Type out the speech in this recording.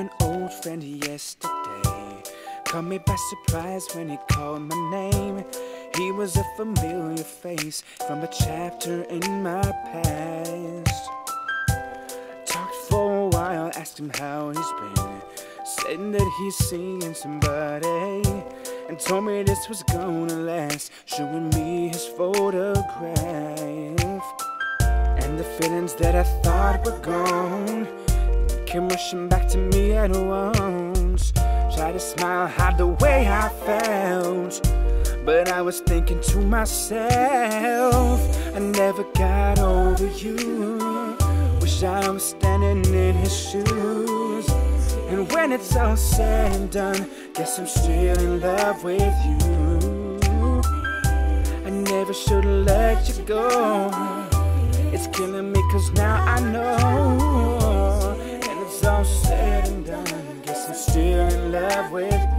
an old friend yesterday. Caught me by surprise when he called my name. He was a familiar face from a chapter in my past. Talked for a while, asked him how he's been. Said that he's seeing somebody and told me this was gonna last, showing me his photograph. And the feelings that I thought were gone came rushing back to me at once. Tried to smile, hide the way I felt, but I was thinking to myself, I never got over you. Wish I was standing in his shoes. And when it's all said and done, guess I'm still in love with you. I never should have let you go. It's killing me cause now I know. And it's all said and done, guess I'm still in love with you.